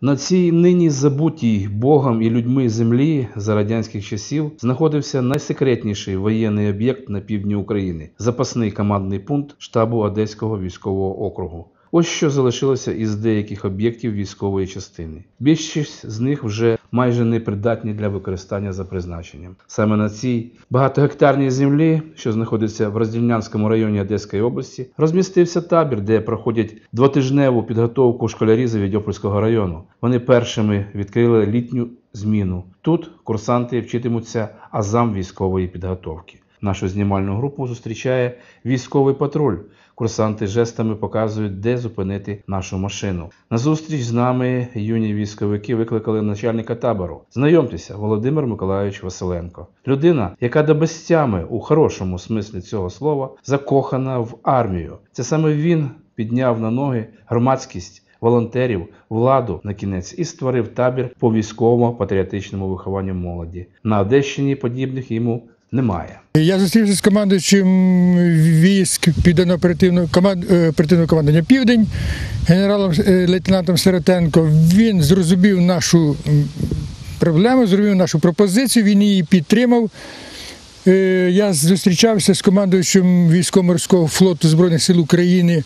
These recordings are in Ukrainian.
На цій нині забутій Богом і людьми землі за радянських часів знаходився найсекретніший воєнний об'єкт на півдні України – запасний командний пункт штабу Одеського військового округу. Ось що залишилося із деяких об'єктів військової частини. Більшість з них вже майже непридатні для використання за призначенням. Саме на цій багатогектарній землі, що знаходиться в Роздільнянському районі Одеської області, розмістився табір, де проходять двотижневу підготовку школярі з Овідіопольського району. Вони першими відкрили літню зміну. Тут курсанти вчитимуться азам військової підготовки. Нашу знімальну групу зустрічає військовий патруль. Курсанти жестами показують, де зупинити нашу машину. Назустріч з нами юні військовики викликали начальника табору. Знайомтеся, Володимир Миколаївич Василенко. Людина, яка до безтями, у хорошому смислі цього слова, закохана в армію. Це саме він підняв на ноги громадськість, волонтерів, владу на кінець і створив табір по військово-патріотичному вихованню молоді. На Одещині подібних йому немає. Я зустрівся з командуючим військ південно-оперативного командування «Південь» генералом-лейтенантом Серетенко. Він зрозумів нашу проблему, зрозумів нашу пропозицію, він її підтримав. Я зустрічався з командуючим військово-морського флоту Збройних сил України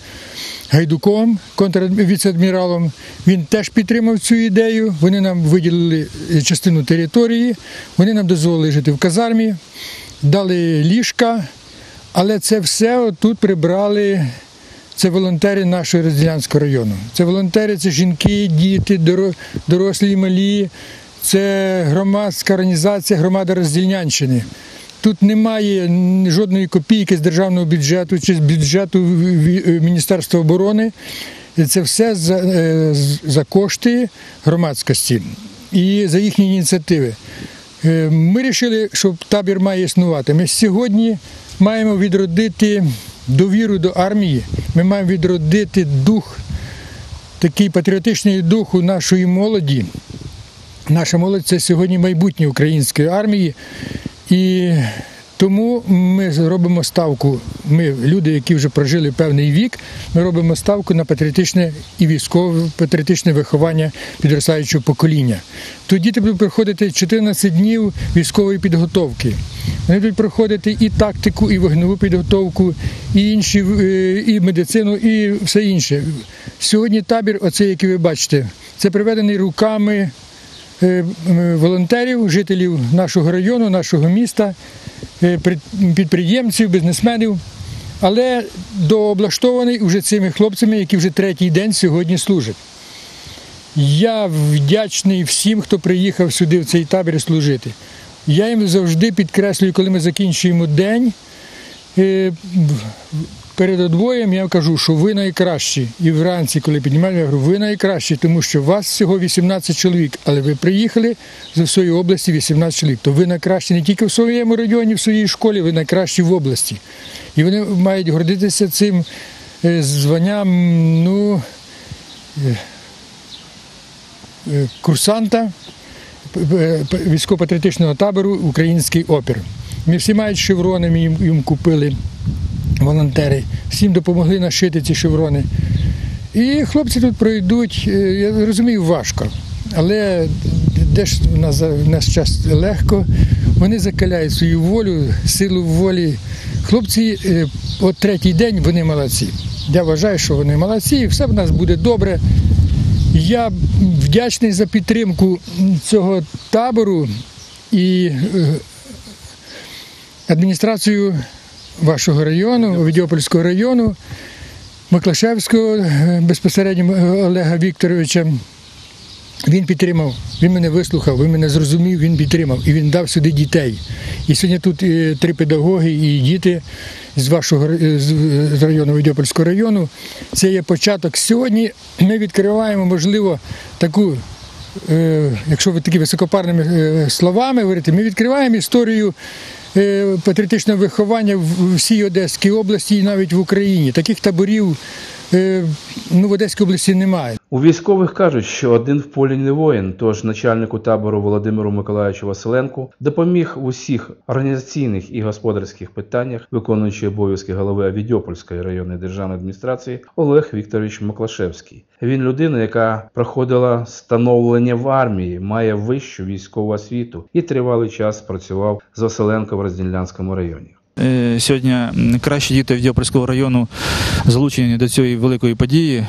Гайдуком, контрвіце-адміралом. Він теж підтримав цю ідею. Вони нам виділили частину території, вони нам дозволили жити в казармі, дали ліжка, але це все отут прибрали. Це волонтери нашого Роздільнянського району. Це волонтери, це жінки, діти, дорослі і малі, це громадська організація «Громада Роздільнянщини». Тут немає жодної копійки з державного бюджету чи з бюджету Міністерства оборони. Це все за кошти громадськості і за їхні ініціативи. Ми вирішили, що табір має існувати. Ми сьогодні маємо відродити довіру до армії, ми маємо відродити дух, такий патріотичний дух у нашої молоді. Наша молодь – це сьогодні майбутнє української армії. І тому ми робимо ставку, ми, люди, які вже прожили певний вік, ми робимо ставку на патріотичне і військово-патріотичне виховання підростаючого покоління. Тут діти будуть проходити 14 днів військової підготовки. Вони будуть проходити і тактику, і вогневу підготовку, і інші, і медицину, і все інше. Сьогодні табір, оцей, який ви бачите, це приведений руками волонтерів, жителів нашого району, нашого міста, підприємців, бізнесменів, але дооблаштований вже цими хлопцями, які вже третій день сьогодні служать. Я вдячний всім, хто приїхав сюди в цей табір служити. Я їм завжди підкреслюю, коли ми закінчуємо день, перед одвоєм я кажу, що ви найкращі. І вранці, коли піднімаємо, я кажу, ви найкращі, тому що вас всього 18 чоловік, але ви приїхали з усієї області 18 чоловік. То ви найкращі не тільки в своєму районі, в своїй школі, ви найкращі в області. І вони мають гордитися цим званням, ну, курсанта військово-патріотичного табору «Український опір». Ми всі мають шеврони, ми їм купили. Волонтери, всім допомогли нашити ці шеврони. І хлопці тут пройдуть, я розумію, важко, але де ж в наш час легко, вони закаляють свою волю, силу волі. Хлопці, от третій день, вони молодці. Я вважаю, що вони молодці, і все в нас буде добре. Я вдячний за підтримку цього табору і адміністрацію вашого району, Овідіопольського району, Маклашевського, безпосередньо Олега Вікторовича. Він підтримав, він мене вислухав, він мене зрозумів, він підтримав і він дав сюди дітей. І сьогодні тут 3 педагоги і діти з вашого району, Овідіопольського району. Це є початок. Сьогодні ми відкриваємо, можливо, таку, якщо ви такі високопарними словами говорите, ми відкриваємо історію патріотичне виховання в всій Одеській області і навіть в Україні. Таких таборів в Одеській області немає. У військових кажуть, що один в полі не воїн, тож начальнику табору Володимиру Миколаївичу Василенку допоміг в усіх організаційних і господарських питаннях виконуючий обов'язки голови Овідіопольської районної державної адміністрації Олег Вікторович Маклашевський. Він людина, яка проходила становлення в армії, має вищу військову освіту і тривалий час працював з Василенко в Роздільнянському районі. Сьогодні кращі діти Овідіопольського району залучені до цієї великої події.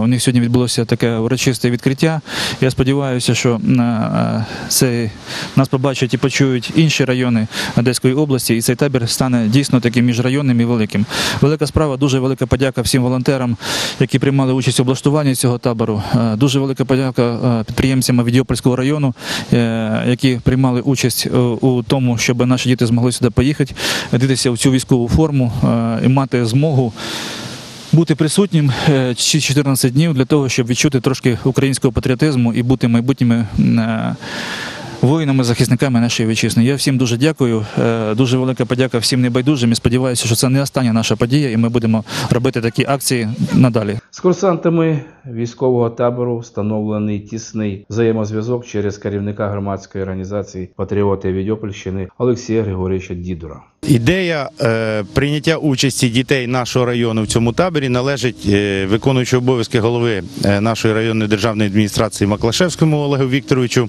У них сьогодні відбулося таке урочисте відкриття. Я сподіваюся, що це нас побачать і почують інші райони Одеської області, і цей табір стане дійсно таким міжрайонним і великим. Велика справа, дуже велика подяка всім волонтерам, які приймали участь у облаштуванні цього табору. Дуже велика подяка підприємцям Овідіопольського району, які приймали участь у тому, щоб наші діти змогли сюди поїхати, в цю військову форму і мати змогу бути присутнім 14 днів для того, щоб відчути трошки українського патріотизму і бути майбутніми воїнами, захисниками нашої вітчизни. Я всім дуже дякую, дуже велика подяка всім небайдужим і сподіваюся, що це не остання наша подія і ми будемо робити такі акції надалі. З курсантами військового табору встановлений тісний взаємозв'язок через керівника громадської організації «Патріоти Овідіопольщини» Олексія Григоровича Дідора. Ідея прийняття участі дітей нашого району в цьому таборі належить виконуючому обов'язки голови нашої районної державної адміністрації Маклашевському Олегу Вікторовичу.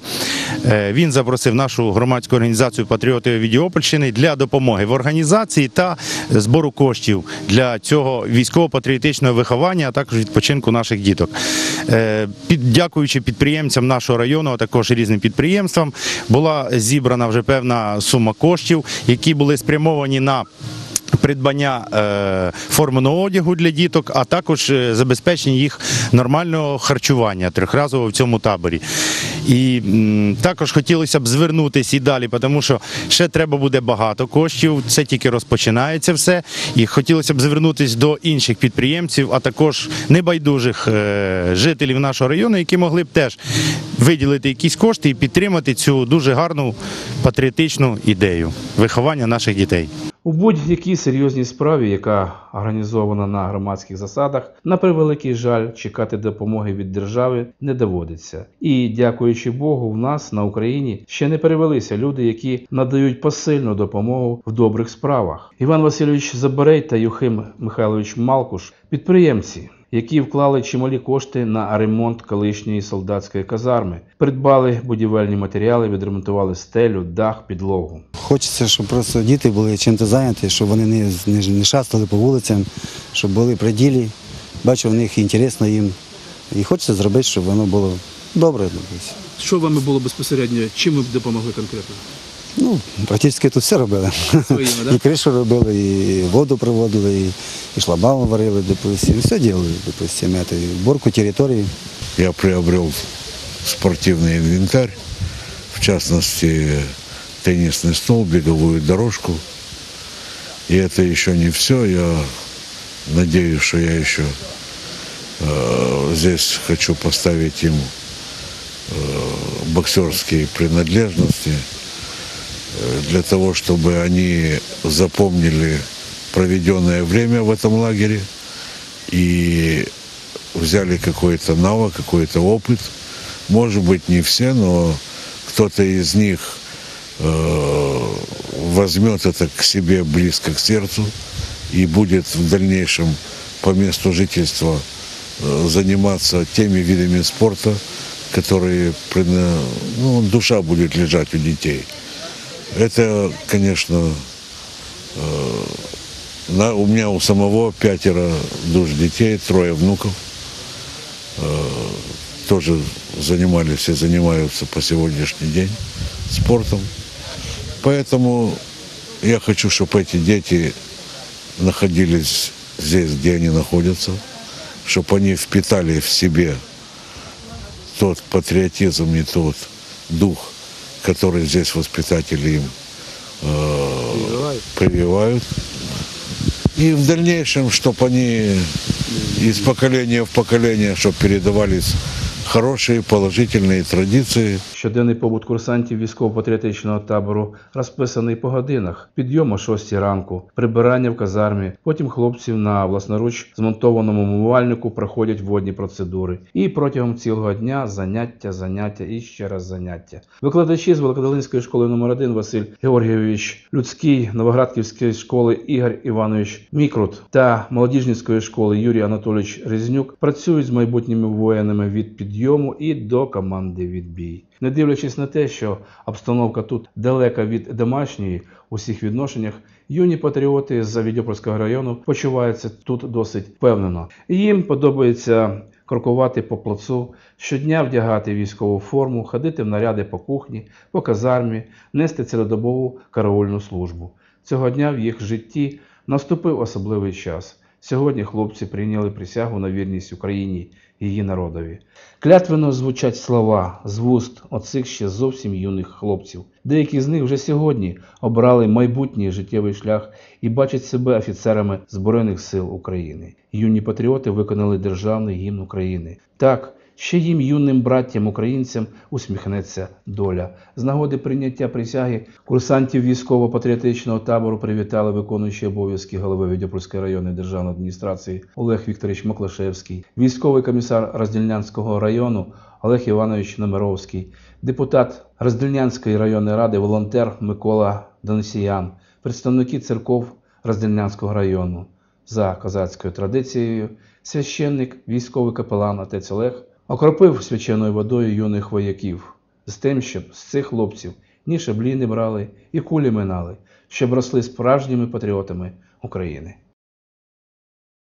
Він запросив нашу громадську організацію «Патріоти Овідіопольщини» для допомоги в організації та збору коштів для цього військово-патріотичного виховання, а також відпочинку наших діток. Дякуючи підприємцям нашого району, а також різним підприємствам, була зібрана вже певна сума коштів, які були спрямовані на придбання форменого одягу для діток, а також забезпечення їх нормального харчування трьохразового в цьому таборі. І також хотілося б звернутися і далі, тому що ще треба буде багато коштів, це тільки розпочинається все. І хотілося б звернутися до інших підприємців, а також небайдужих жителів нашого району, які могли б теж виділити якісь кошти і підтримати цю дуже гарну патріотичну ідею виховання наших дітей. У будь-якій серйозній справі, яка організована на громадських засадах, на превеликий жаль, чекати допомоги від держави не доводиться. І, дякуючи Богу, в нас на Україні ще не перевелися люди, які надають посильну допомогу в добрих справах. Іван Васильович Заберей та Юхим Михайлович Малкуш – підприємці, які вклали чималі кошти на ремонт колишньої солдатської казарми. Придбали будівельні матеріали, відремонтували стелю, дах, підлогу. Хочеться, щоб просто діти були чим-то зайняті, щоб вони не шастали по вулицям, щоб були при ділі. Бачу, в них інтересно їм. І хочеться зробити, щоб воно було добре. Що вам було безпосередньо? Чим ви допомогли конкретно? Ну, практично тут все робили. Своїми, да? І кришу робили, і воду проводили, і шлагбаум варили, допустим, все робили, допустим, уборку території. Я приобрел спортивный инвентарь, в частности, теннисный стол, беговую дорожку. И это еще не все. Я надеюсь, что я еще здесь хочу поставить им боксерские принадлежности, для того, чтобы они запомнили проведенное время в этом лагере и взяли какой-то навык, какой-то опыт. Может быть, не все, но кто-то из них возьмет это к себе близко к сердцу и будет в дальнейшем по месту жительства заниматься теми видами спорта, которые, душа будет лежать у детей. Это, конечно, у меня у самого 5 душ детей, 3 внуков. Тоже занимались и занимаются по сегодняшний день спортом. Поэтому я хочу, чтобы эти дети находились здесь, где они находятся, чтобы они впитали в себе тот патриотизм и тот дух, которые здесь воспитатели им прививают. И в дальнейшем, чтобы они из поколения в поколение, чтобы передавались хорошие, положительные традиции. Щоденний побут курсантів військово-патріотичного табору розписаний по годинах: підйом о 6 ранку, прибирання в казармі, потім хлопців на власноруч змонтованому умивальнику проходять водні процедури. І протягом цілого дня заняття, заняття і ще раз заняття. Викладачі з Великодолинської школи №1 Василь Георгійович Людський, Новоградківської школи Ігор Іванович Мікрут та Молодіжницької школи Юрій Анатолійович Різнюк працюють з майбутніми воїнами від підйому і до команди «Відбій». Не дивлячись на те, що обстановка тут далека від домашньої у всіх відношеннях, юні патріоти з Овідіопольського району почуваються тут досить впевнено. Їм подобається крокувати по плацу, щодня вдягати військову форму, ходити в наряди по кухні, по казармі, нести цілодобову караульну службу. Цього дня в їх житті наступив особливий час. Сьогодні хлопці прийняли присягу на вірність Україні, її народові. Клятвенно звучать слова з вуст оцих ще зовсім юних хлопців. Деякі з них вже сьогодні обрали майбутній життєвий шлях і бачать себе офіцерами Збройних сил України. Юні патріоти виконали державний гімн України. Так, ще їм, юним браттям-українцям, усміхнеться доля. З нагоди прийняття присяги курсантів військово-патріотичного табору привітали виконуючий обов'язки голови Овідіопольської районної державної адміністрації Олег Вікторович Маклашевський, військовий комісар Роздільнянського району Олег Іванович Номировський, депутат Роздільнянської районної ради, волонтер Микола Донисіян, представники церков Роздільнянського району. За козацькою традицією священник, військовий капелан отець Олег окропив свяченою водою юних вояків з тим, щоб з цих хлопців ні шаблі не брали і кулі минали, щоб росли справжніми патріотами України.